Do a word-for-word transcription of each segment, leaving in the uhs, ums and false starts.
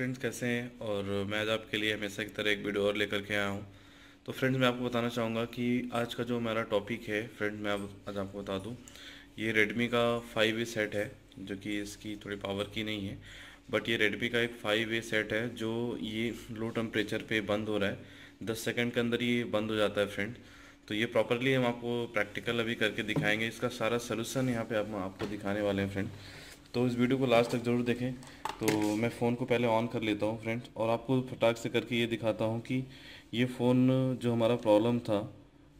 Friends कैसे हैं, और मैं आज आपके लिए हमेशा की तरह एक वीडियो और लेकर के आया हूं। तो फ्रेंड्स मैं आपको बताना चाहूँगा कि आज का जो हमारा टॉपिक है फ्रेंड्स, मैं आज आपको बता दूं ये रेडमी का फाइव ए सेट है, जो कि इसकी थोड़ी पावर की नहीं है, बट ये रेडमी का एक फाइव ए सेट है जो ये लो टम्परेचर पर बंद हो रहा है, दस सेकेंड के अंदर ये बंद हो जाता है फ्रेंड। तो ये प्रॉपरली हम आपको प्रैक्टिकल अभी करके दिखाएँगे, इसका सारा सोल्यूशन यहाँ पर हम आपको दिखाने वाले हैं फ्रेंड। तो इस वीडियो को लास्ट तक ज़रूर देखें। तो मैं फ़ोन को पहले ऑन कर लेता हूं फ्रेंड्स, और आपको फटाक से करके ये दिखाता हूं कि ये फ़ोन जो हमारा प्रॉब्लम था,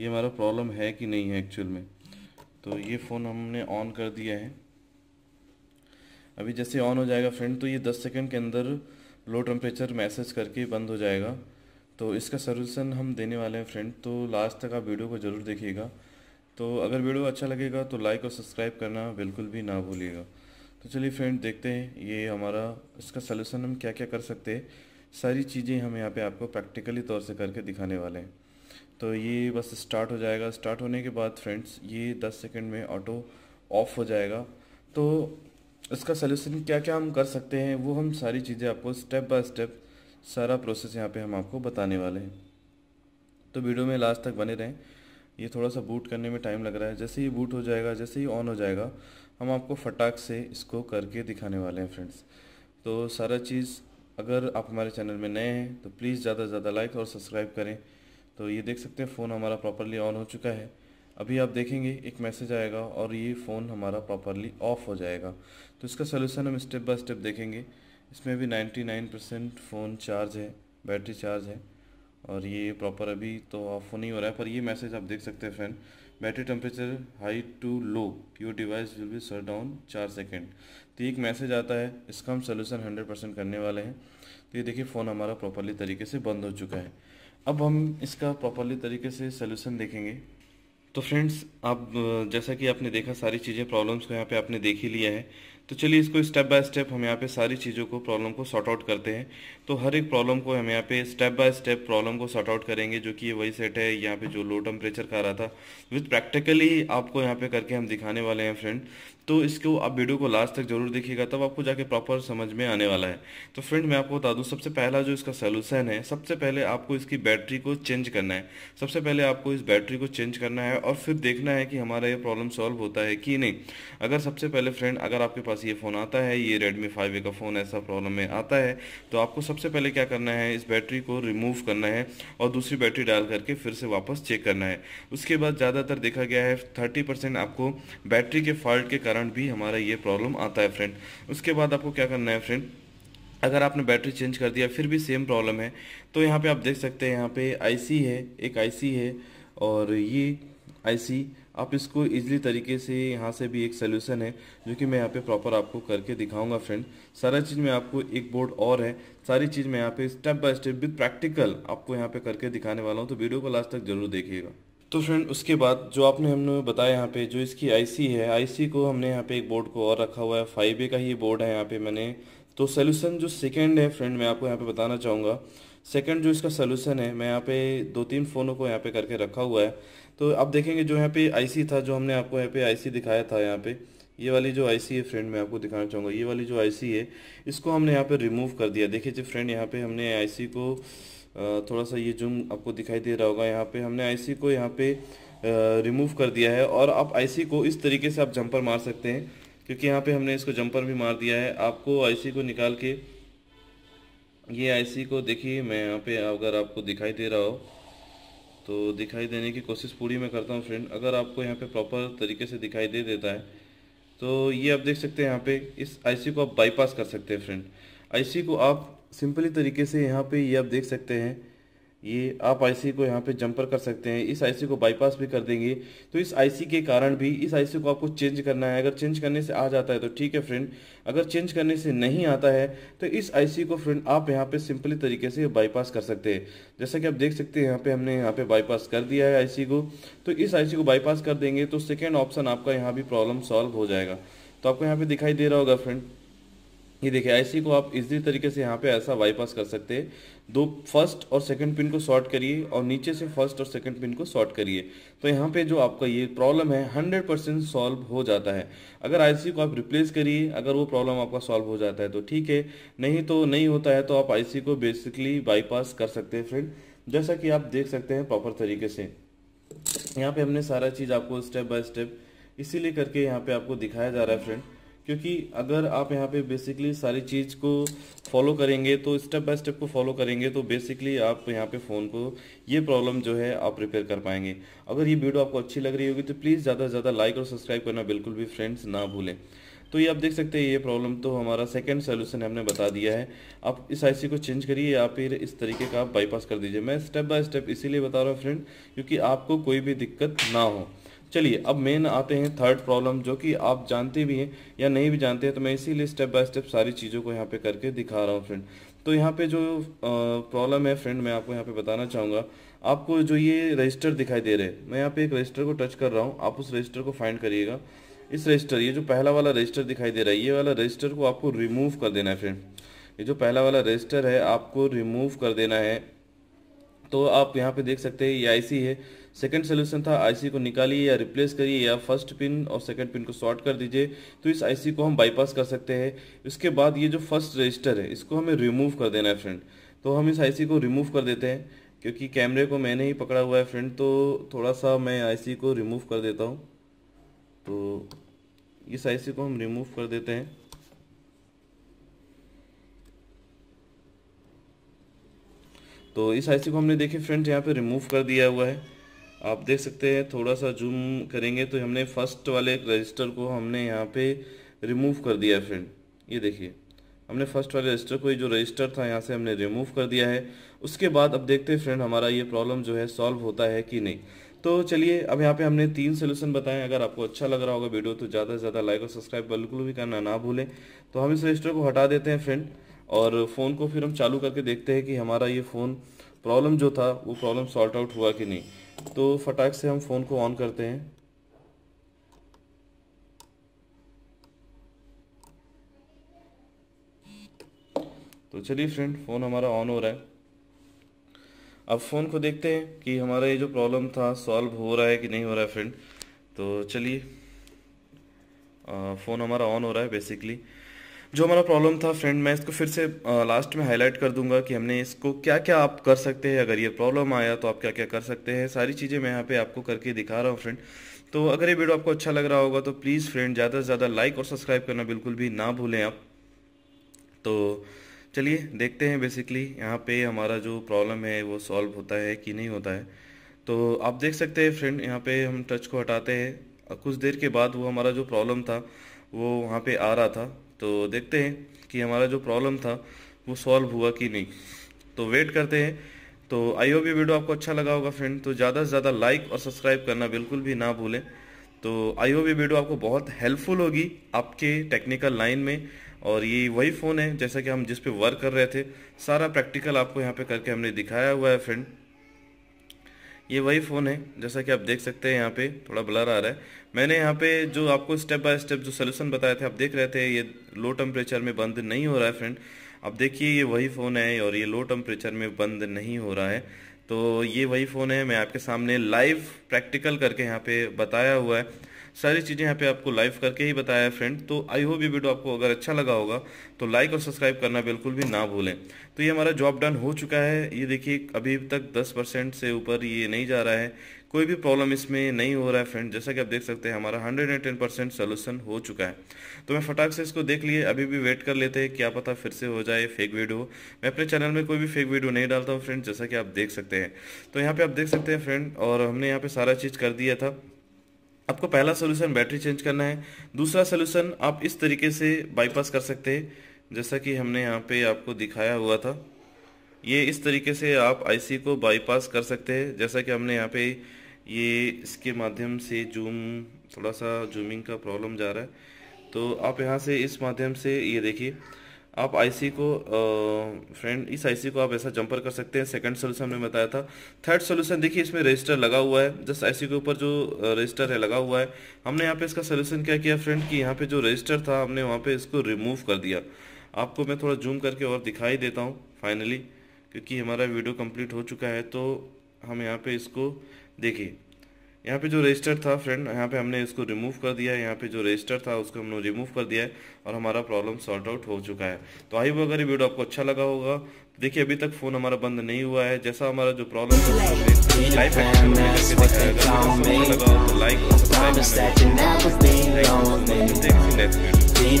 ये हमारा प्रॉब्लम है कि नहीं है एक्चुअल में। तो ये फ़ोन हमने ऑन कर दिया है, अभी जैसे ऑन हो जाएगा फ्रेंड तो ये दस सेकंड के अंदर लो टेम्परेचर मैसेज करके बंद हो जाएगा। तो इसका सोल्यूशन हम देने वाले हैं फ्रेंड, तो लास्ट तक आप वीडियो को ज़रूर देखिएगा। तो अगर वीडियो अच्छा लगेगा तो लाइक और सब्सक्राइब करना बिल्कुल भी ना भूलिएगा। तो चलिए फ्रेंड देखते हैं ये हमारा इसका सलूशन हम क्या क्या कर सकते हैं, सारी चीज़ें हम यहाँ पे आपको प्रैक्टिकली तौर से करके दिखाने वाले हैं। तो ये बस स्टार्ट हो जाएगा, स्टार्ट होने के बाद फ्रेंड्स ये दस सेकंड में ऑटो ऑफ हो जाएगा। तो इसका सलूशन क्या क्या हम कर सकते हैं वो हम सारी चीज़ें आपको स्टेप बाय स्टेप सारा प्रोसेस यहाँ पर हम आपको बताने वाले हैं। तो वीडियो में लास्ट तक बने रहें। ये थोड़ा सा बूट करने में टाइम लग रहा है, जैसे ही बूट हो जाएगा, जैसे ही ऑन हो जाएगा, हम आपको फटाक से इसको करके दिखाने वाले हैं फ्रेंड्स। तो सारा चीज़, अगर आप हमारे चैनल में नए हैं तो प्लीज़ ज़्यादा से ज़्यादा लाइक और सब्सक्राइब करें। तो ये देख सकते हैं फ़ोन हमारा प्रॉपरली ऑन हो चुका है, अभी आप देखेंगे एक मैसेज आएगा और ये फ़ोन हमारा प्रॉपरली ऑफ हो जाएगा। तो इसका सोल्यूशन हम स्टेप बाय स्टेप देखेंगे। इसमें भी ninety nine percent phone charge है, बैटरी चार्ज है, और ये प्रॉपर अभी तो ऑफ नहीं हो रहा है, पर ये मैसेज आप देख सकते हैं friend, battery temperature high to low, your device will be shut down चार सेकेंड। तो एक मैसेज आता है, इसका हम सोल्यूशन हंड्रेड परसेंट करने वाले हैं। तो ये देखिए फ़ोन हमारा प्रॉपरली तरीके से बंद हो चुका है, अब हम इसका प्रॉपरली तरीके से सोल्यूशन देखेंगे। तो फ्रेंड्स आप जैसा कि आपने देखा सारी चीज़ें, प्रॉब्लम्स को यहाँ पे आपने देख ही लिया है। तो चलिए इसको स्टेप बाय स्टेप हम यहाँ पे सारी चीज़ों को, प्रॉब्लम को सॉर्ट आउट करते हैं। तो हर एक प्रॉब्लम को हम यहाँ पे स्टेप बाय स्टेप प्रॉब्लम को सॉर्ट आउट करेंगे, जो कि ये वही सेट है यहाँ पे जो लो टेम्परेचर का रहा था, विथ प्रैक्टिकली आपको यहाँ पे करके हम दिखाने वाले हैं फ्रेंड। तो इसको आप वीडियो को लास्ट तक जरूर देखिएगा, तब आपको जाके प्रॉपर समझ में आने वाला है। तो फ्रेंड मैं आपको बता दूँ, सबसे पहला जो इसका सोल्यूशन है, सबसे पहले आपको इसकी बैटरी को चेंज करना है। सबसे पहले आपको इस बैटरी को चेंज करना है और फिर देखना है कि हमारा ये प्रॉब्लम सॉल्व होता है कि नहीं। अगर सबसे पहले फ्रेंड अगर आपके पास ये फ़ोन आता है, ये रेडमी फाइव ए का फ़ोन ऐसा प्रॉब्लम में आता है, तो आपको सबसे पहले क्या करना है, इस बैटरी को रिमूव करना है और दूसरी बैटरी डाल करके फिर से वापस चेक करना है। उसके बाद ज़्यादातर देखा गया है थर्टी परसेंट आपको बैटरी के फॉल्ट के कारण भी हमारा ये प्रॉब्लम आता है फ्रेंड। उसके बाद आपको क्या करना है फ्रेंड, अगर आपने बैटरी चेंज कर दिया फिर भी सेम प्रॉब्लम है, तो यहाँ पर आप देख सकते हैं यहाँ पर आई सी है, एक आई सी है, और ये आई सी आप इसको इजीली तरीके से, यहाँ से भी एक सोल्यूशन है जो कि मैं यहाँ पे प्रॉपर आपको करके दिखाऊंगा फ्रेंड। सारा चीज़ में आपको एक बोर्ड और है, सारी चीज़ मैं यहाँ पे step by step with practical आपको यहाँ पे करके दिखाने वाला हूँ। तो वीडियो को लास्ट तक जरूर देखिएगा। तो फ्रेंड उसके बाद जो आपने हमने बताया यहाँ पे जो इसकी आई सी है, आई सी को हमने यहाँ पे एक बोर्ड को और रखा हुआ है, फाइव ए का ही बोर्ड है यहाँ पे मैंने। तो सोल्यूशन जो सेकेंड है फ्रेंड, मैं आपको यहाँ पे बताना चाहूँगा, सेकंड जो इसका सोल्यूशन है, मैं यहाँ पे दो तीन फ़ोनों को यहाँ पे करके रखा हुआ है। तो आप देखेंगे जो यहाँ पे आई सी था, जो हमने आपको यहाँ पे आई सी दिखाया था, यहाँ पे ये वाली जो आई सी है फ्रेंड, मैं आपको दिखाना चाहूँगा, ये वाली जो आई सी है इसको हमने यहाँ पे रिमूव कर दिया। देखिए जी फ्रेंड यहाँ पे हमने आई सी को, थोड़ा सा ये जूम आपको दिखाई दे रहा होगा, यहाँ पे हमने आई सी को यहाँ पे रिमूव कर दिया है। और आप आई सी को इस तरीके से आप जंपर मार सकते हैं, क्योंकि यहाँ पे हमने इसको जंपर भी मार दिया है। आपको आई सी को निकाल के, ये आई सी को देखिए मैं यहाँ पे, अगर आपको दिखाई दे रहा हो तो दिखाई देने की कोशिश पूरी मैं करता हूँ फ्रेंड। अगर आपको यहाँ पे प्रॉपर तरीके से दिखाई दे देता है तो ये आप देख सकते हैं यहाँ पे इस आई सी को आप बाईपास कर सकते हैं फ्रेंड। आई सी को आप सिंपली तरीके से यहाँ पे, ये आप देख सकते हैं, ये आप आई सी को यहाँ पे जंपर कर सकते हैं, इस आई सी को बाईपास भी कर देंगे। तो इस आई सी के कारण भी, इस आई सी को आपको चेंज करना है। अगर चेंज करने से आ जाता है तो ठीक है फ्रेंड, अगर चेंज करने से नहीं आता है तो इस आई सी को फ्रेंड आप यहाँ पे सिंपली तरीके से बाईपास कर सकते हैं। जैसा कि आप देख सकते हैं यहाँ पे हमने यहाँ पे बाईपास कर दिया है आई सी को। तो इस आई सी को बाईपास कर देंगे तो सेकेंड ऑप्शन आपका यहाँ भी प्रॉब्लम सॉल्व हो जाएगा। तो आपको यहाँ पर दिखाई दे रहा होगा फ्रेंड, ये देखिए आई सी को आप इजी तरीके से यहाँ पे ऐसा बाईपास कर सकते हैं। दो फर्स्ट और सेकंड पिन को शॉर्ट करिए और नीचे से फर्स्ट और सेकंड पिन को शॉर्ट करिए। तो यहाँ पे जो आपका ये प्रॉब्लम है हंड्रेड परसेंट सॉल्व हो जाता है। अगर आईसी को आप रिप्लेस करिए, अगर वो प्रॉब्लम आपका सॉल्व हो जाता है तो ठीक है, नहीं तो नहीं होता है तो आप आईसी को बेसिकली बाईपास कर सकते हैं फ्रेंड, जैसा कि आप देख सकते हैं प्रॉपर तरीके से। यहाँ पे हमने सारा चीज़ आपको स्टेप बाय स्टेप इसीलिए करके यहाँ पे आपको दिखाया जा रहा है फ्रेंड, क्योंकि अगर आप यहाँ पे बेसिकली सारी चीज़ को फॉलो करेंगे तो स्टेप बाय स्टेप को फॉलो करेंगे तो बेसिकली आप यहाँ पे फ़ोन को ये प्रॉब्लम जो है आप रिपेयर कर पाएंगे। अगर ये वीडियो आपको अच्छी लग रही होगी तो प्लीज़ ज़्यादा से ज़्यादा लाइक और सब्सक्राइब करना बिल्कुल भी फ्रेंड्स ना भूलें। तो ये आप देख सकते हैं ये प्रॉब्लम तो हमारा सेकंड सोल्यूशन हमने बता दिया है। आप इस आईसी को चेंज करिए या फिर इस तरीके का आप बाईपास कर दीजिए। मैं स्टेप बाय स्टेप इसीलिए बता रहा हूँ फ्रेंड क्योंकि आपको कोई भी दिक्कत ना हो। चलिए अब मेन आते हैं थर्ड प्रॉब्लम, जो कि आप जानते भी हैं या नहीं भी जानते हैं, तो मैं इसीलिए स्टेप बाय स्टेप सारी चीज़ों को यहाँ पे करके दिखा रहा हूँ फ्रेंड। तो यहाँ पे जो प्रॉब्लम है फ्रेंड मैं आपको यहाँ पे बताना चाहूँगा, आपको जो ये रजिस्टर दिखाई दे रहे हैं, मैं यहाँ पे एक रजिस्टर को टच कर रहा हूँ, आप उस रजिस्टर को फाइंड करिएगा। इस रजिस्टर, ये जो पहला वाला रजिस्टर दिखाई दे रहा है, ये वाला रजिस्टर को आपको रिमूव कर देना है फ्रेंड। ये जो पहला वाला रजिस्टर है आपको रिमूव कर देना है। तो आप यहाँ पे देख सकते हैं ये आईसी है, सेकंड सोल्यूशन था आईसी को निकालिए या रिप्लेस करिए या फर्स्ट पिन और सेकंड पिन को शॉर्ट कर दीजिए। तो इस आईसी को हम बाईपास कर सकते हैं। इसके बाद ये जो फर्स्ट रजिस्टर है इसको हमें रिमूव कर देना है फ्रेंड। तो हम इस आईसी को रिमूव कर देते हैं, क्योंकि कैमरे को मैंने ही पकड़ा हुआ है फ्रेंड, तो थोड़ा सा मैं आईसी को रिमूव कर देता हूँ। तो इस आईसी को हम रिमूव कर देते हैं। तो इस आईसी को हमने देखिए फ्रेंड्स यहाँ पे रिमूव कर दिया हुआ है, आप देख सकते हैं। थोड़ा सा जूम करेंगे तो हमने फर्स्ट वाले रजिस्टर को हमने यहाँ पे रिमूव कर दिया है फ्रेंड। ये देखिए हमने फर्स्ट वाले रजिस्टर को, ये जो रजिस्टर था यहाँ से हमने रिमूव कर दिया है। उसके बाद अब देखते हैं फ्रेंड हमारा ये प्रॉब्लम जो है सॉल्व होता है कि नहीं। तो चलिए अब यहाँ पे हमने तीन सोल्यूशन बताएं। अगर आपको अच्छा लग रहा होगा वीडियो तो ज़्यादा से ज़्यादा लाइक और सब्सक्राइब बिल्कुल भी करना ना भूलें। तो हम इस रजिस्टर को हटा देते हैं फ्रेंड और फ़ोन को फिर हम चालू करके देखते हैं कि हमारा ये फ़ोन प्रॉब्लम जो था वो प्रॉब्लम सॉर्ट आउट हुआ कि नहीं। तो फटाक से हम फ़ोन को ऑन करते हैं। तो चलिए फ्रेंड फ़ोन हमारा ऑन हो रहा है। अब फ़ोन को देखते हैं कि हमारा ये जो प्रॉब्लम था सॉल्व हो रहा है कि नहीं हो रहा है फ्रेंड। तो चलिए फ़ोन हमारा ऑन हो रहा है। बेसिकली जो हमारा प्रॉब्लम था फ्रेंड, मैं इसको फिर से लास्ट में हाईलाइट कर दूंगा कि हमने इसको क्या क्या आप कर सकते हैं, अगर ये प्रॉब्लम आया तो आप क्या क्या कर सकते हैं, सारी चीज़ें मैं यहाँ पे आपको करके दिखा रहा हूँ फ्रेंड। तो अगर ये वीडियो आपको अच्छा लग रहा होगा तो प्लीज़ फ्रेंड ज़्यादा से ज़्यादा लाइक और सब्सक्राइब करना बिल्कुल भी ना भूलें आप। तो चलिए देखते हैं बेसिकली यहाँ पर हमारा जो प्रॉब्लम है वो सॉल्व होता है कि नहीं होता है। तो आप देख सकते हैं फ्रेंड यहाँ पर हम टच को हटाते हैं, कुछ देर के बाद वो हमारा जो प्रॉब्लम था वो वहाँ पर आ रहा था। तो देखते हैं कि हमारा जो प्रॉब्लम था वो सॉल्व हुआ कि नहीं, तो वेट करते हैं। तो आई होप ये वीडियो आपको अच्छा लगा होगा फ्रेंड, तो ज़्यादा से ज़्यादा लाइक और सब्सक्राइब करना बिल्कुल भी ना भूलें। तो आई होप ये वीडियो आपको बहुत हेल्पफुल होगी आपके टेक्निकल लाइन में, और ये वही फ़ोन है जैसा कि हम जिस पे वर्क कर रहे थे, सारा प्रैक्टिकल आपको यहाँ पर करके हमने दिखाया हुआ है फ्रेंड। ये वही फ़ोन है जैसा कि आप देख सकते हैं, यहाँ पे थोड़ा ब्लर आ रहा है। मैंने यहाँ पे जो आपको स्टेप बाय स्टेप जो सोल्यूशन बताए थे आप देख रहे थे, ये लो टेम्परेचर में बंद नहीं हो रहा है फ्रेंड। आप देखिए ये वही फ़ोन है और ये लो टेम्परेचर में बंद नहीं हो रहा है। तो ये वही फ़ोन है, मैं आपके सामने लाइव प्रैक्टिकल करके यहाँ पे बताया हुआ है, सारी चीज़ें यहाँ पे आपको लाइव करके ही बताया है फ्रेंड। तो आई होप ये वीडियो आपको अगर अच्छा लगा होगा तो लाइक और सब्सक्राइब करना बिल्कुल भी ना भूलें। तो ये हमारा जॉब डन हो चुका है। ये देखिए अभी तक दस परसेंट से ऊपर ये नहीं जा रहा है, कोई भी प्रॉब्लम इसमें नहीं हो रहा है फ्रेंड। जैसा कि आप देख सकते हैं हमारा hundred and ten percent solution हो चुका है। तो मैं फटाक से इसको देख लिए, अभी भी वेट कर लेते हैं, क्या पता फिर से हो जाए फेक वीडियो। मैं अपने चैनल में कोई भी फेक वीडियो नहीं डालता हूँ फ्रेंड, जैसा कि आप देख सकते हैं। तो यहाँ पर आप देख सकते हैं फ्रेंड, और हमने यहाँ पर सारा चीज़ कर दिया था। आपको पहला सोल्यूशन बैटरी चेंज करना है, दूसरा सोल्यूशन आप इस तरीके से बाईपास कर सकते हैं जैसा कि हमने यहाँ पे आपको दिखाया हुआ था। ये इस तरीके से आप आईसी को बाईपास कर सकते हैं, जैसा कि हमने यहाँ पे ये इसके माध्यम से जूम, थोड़ा सा जूमिंग का प्रॉब्लम जा रहा है। तो आप यहाँ से इस माध्यम से ये देखिए आप आईसी को फ्रेंड इस आईसी को आप ऐसा जंपर कर सकते हैं। सेकंड सोल्यूशन हमने बताया था। थर्ड सोल्यूशन देखिए इसमें रजिस्टर लगा हुआ है, जस्ट आईसी के ऊपर जो रजिस्टर है लगा हुआ है। हमने यहाँ पे इसका सोल्यूशन क्या किया फ्रेंड कि यहाँ पे जो रजिस्टर था हमने वहाँ पे इसको रिमूव कर दिया। आपको मैं थोड़ा जूम करके और दिखाई देता हूँ फाइनली क्योंकि हमारा वीडियो कंप्लीट हो चुका है। तो हम यहाँ पे इसको देखिए, यहाँ पे जो रजिस्टर था फ्रेंड, यहाँ पे हमने इसको रिमूव कर दिया है। यहाँ पे जो रजिस्टर था उसको हमने रिमूव कर दिया है और हमारा प्रॉब्लम सॉल्व आउट हो चुका है। तो आई होप अगर ये वीडियो आपको अच्छा लगा होगा। देखिए अभी तक फ़ोन हमारा बंद नहीं हुआ है, जैसा हमारा जो प्रॉब्लम है लाइक